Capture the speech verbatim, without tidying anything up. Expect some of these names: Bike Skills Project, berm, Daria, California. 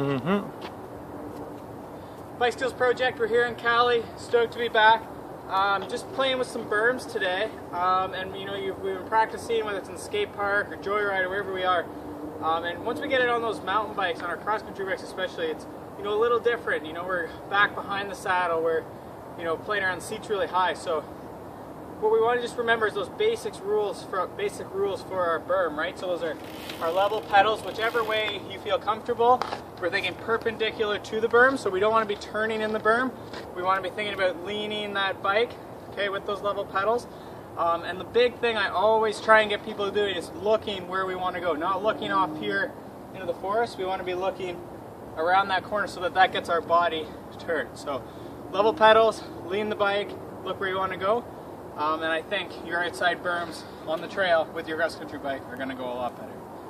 Mm-hmm. Bike Skills Project, we're here in Cali, stoked to be back. Um, just playing with some berms today, um, and you know, you've, we've been practicing, whether it's in the skate park or joyride or wherever we are. Um, and once we get it on those mountain bikes, on our cross-country bikes especially, it's you know a little different. You know, we're back behind the saddle, we're you know playing around seats really high. So what we want to just remember is those basics rules for basic rules for our berm, right? So those are our level pedals, whichever way you feel comfortable. We're thinking perpendicular to the berm, so we don't want to be turning in the berm. We want to be thinking about leaning that bike, okay, with those level pedals. Um, and the big thing I always try and get people to do is looking where we want to go, not looking off here into the forest. We want to be looking around that corner so that that gets our body turned. So level pedals, lean the bike, look where you want to go. Um, and I think your outside berms on the trail with your cross country bike are going to go a lot better.